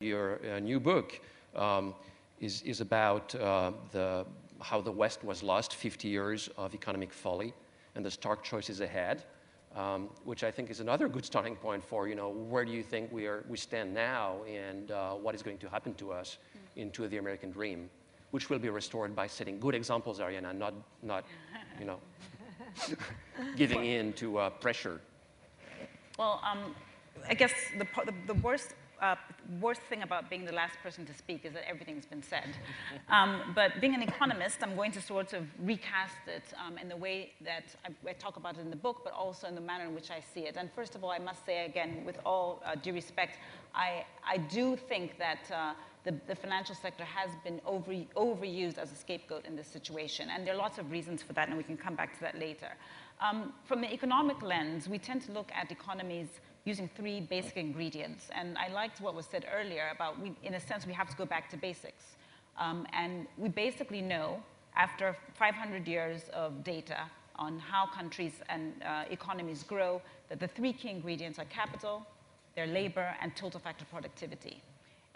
Your new book is about how the West was lost, 50 years of economic folly, and the stark choices ahead, which I think is another good starting point for, you know, where do you think we stand now, and what is going to happen to us into the American dream, which will be restored by setting good examples, Arianna, not you know, giving in to pressure. Well, I guess the worst thing about being the last person to speak is that everything's been said. But being an economist, I'm going to sort of recast it in the way that I talk about it in the book, but also in the manner in which I see it. And first of all, I must say again, with all due respect, I do think that the financial sector has been overused as a scapegoat in this situation. And there are lots of reasons for that, and we can come back to that later. From the economic lens, we tend to look at economies using three basic ingredients. And I liked what was said earlier about, in a sense, we have to go back to basics. And we basically know, after 500 years of data on how countries and economies grow, that the three key ingredients are capital, their labor, and total factor productivity.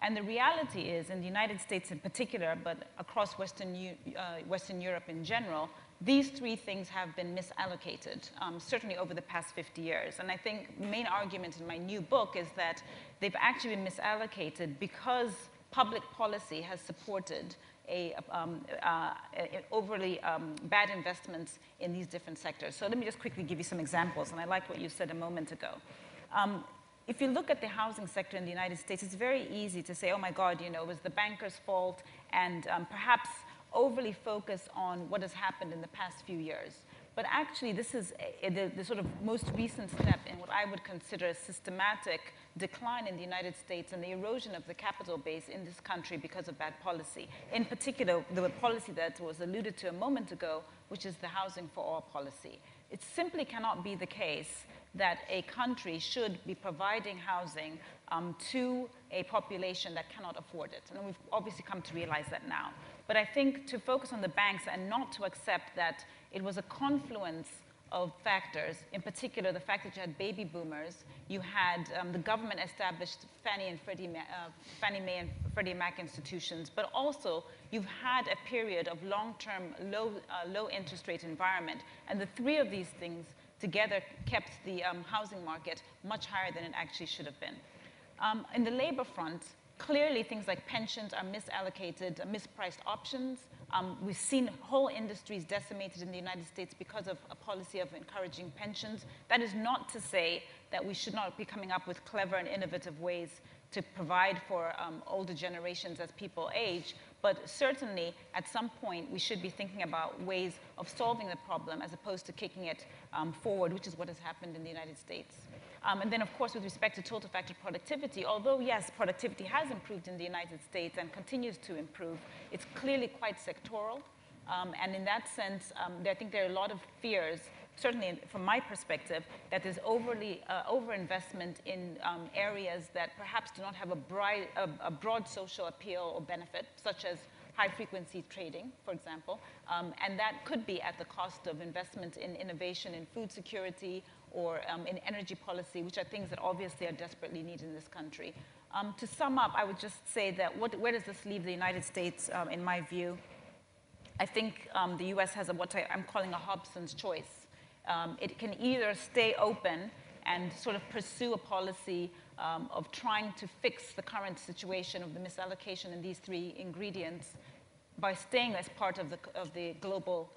And the reality is, in the United States in particular, but across Western Europe in general, these three things have been misallocated, certainly over the past 50 years. And I think the main argument in my new book is that they've actually been misallocated because public policy has supported overly bad investments in these different sectors. So let me just quickly give you some examples, and I like what you said a moment ago. If you look at the housing sector in the United States, it's very easy to say, oh my God, you know, it was the bankers' fault, and perhaps overly focused on what has happened in the past few years. But actually, this is the sort of most recent step in what I would consider a systematic decline in the United States and the erosion of the capital base in this country because of bad policy. In particular, the policy that was alluded to a moment ago, which is the housing for all policy. It simply cannot be the case that a country should be providing housing to a population that cannot afford it. And we've obviously come to realize that now. But I think to focus on the banks and not to accept that it was a confluence of factors, in particular the fact that you had baby boomers, you had the government established Fannie Mae and Freddie Mac institutions, but also you've had a period of long-term low interest rate environment. And the three of these things together kept the housing market much higher than it actually should have been. In the labor front, clearly things like pensions are misallocated, mispriced options. We've seen whole industries decimated in the United States because of a policy of encouraging pensions. That is not to say that we should not be coming up with clever and innovative ways to provide for older generations as people age, but certainly at some point we should be thinking about ways of solving the problem as opposed to kicking it forward, which is what has happened in the United States. And then of course with respect to total factor productivity, although yes, productivity has improved in the United States and continues to improve, it's clearly quite sectoral. And in that sense, I think there are a lot of fears, certainly from my perspective, that there's overinvestment in areas that perhaps do not have a broad social appeal or benefit, such as high-frequency trading, for example. And that could be at the cost of investment in innovation in food security or in energy policy, which are things that obviously are desperately needed in this country. To sum up, I would just say that where does this leave the United States, in my view? I think the US has what I'm calling a Hobson's choice. It can either stay open and sort of pursue a policy of trying to fix the current situation of the misallocation in these three ingredients by staying as part of the global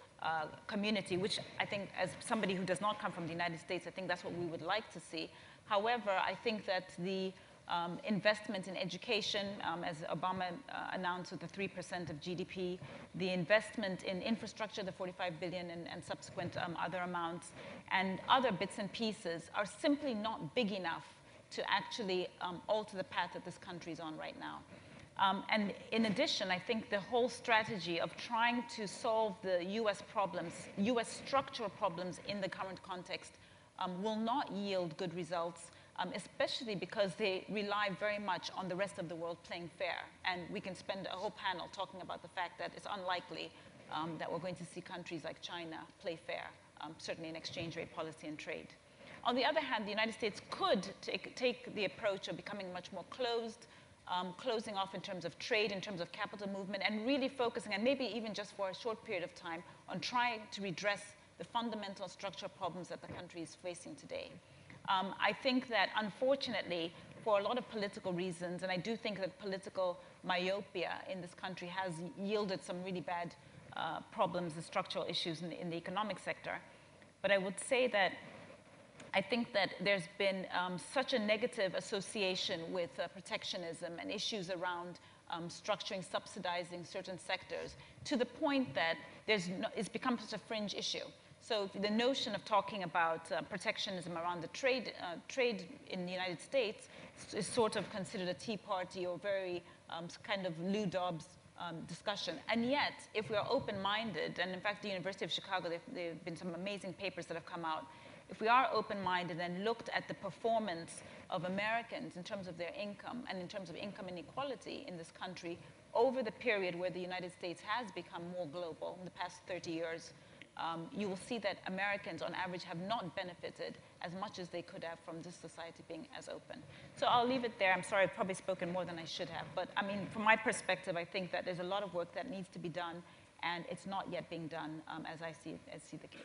community, which I think as somebody who does not come from the United States, I think that's what we would like to see. However, I think that the investment in education, as Obama announced with the 3% of GDP, the investment in infrastructure, the $45 billion and subsequent other amounts, and other bits and pieces are simply not big enough to actually alter the path that this country is on right now. And in addition, I think the whole strategy of trying to solve the US problems, US structural problems in the current context will not yield good results, especially because they rely very much on the rest of the world playing fair. And we can spend a whole panel talking about the fact that it's unlikely that we're going to see countries like China play fair, certainly in exchange rate policy and trade. On the other hand, the United States could take the approach of becoming much more closed, closing off in terms of trade, in terms of capital movement, and really focusing, and maybe even just for a short period of time, on trying to redress the fundamental structural problems that the country is facing today. I think that, unfortunately, for a lot of political reasons, and I do think that political myopia in this country has yielded some really bad problems, the structural issues in the economic sector. But I would say that I think that there's been such a negative association with protectionism and issues around structuring, subsidizing certain sectors, to the point that it's become such a fringe issue. So the notion of talking about protectionism around the trade in the United States is sort of considered a Tea Party or very kind of Lou Dobbs discussion. And yet, if we are open-minded, and in fact, the University of Chicago, there have been some amazing papers that have come out. If we are open-minded and looked at the performance of Americans in terms of their income and in terms of income inequality in this country over the period where the United States has become more global in the past 30 years, you will see that Americans, on average, have not benefited as much as they could have from this society being as open. So I'll leave it there. I'm sorry, I've probably spoken more than I should have. But I mean, from my perspective, I think that there's a lot of work that needs to be done, and it's not yet being done as I see the case.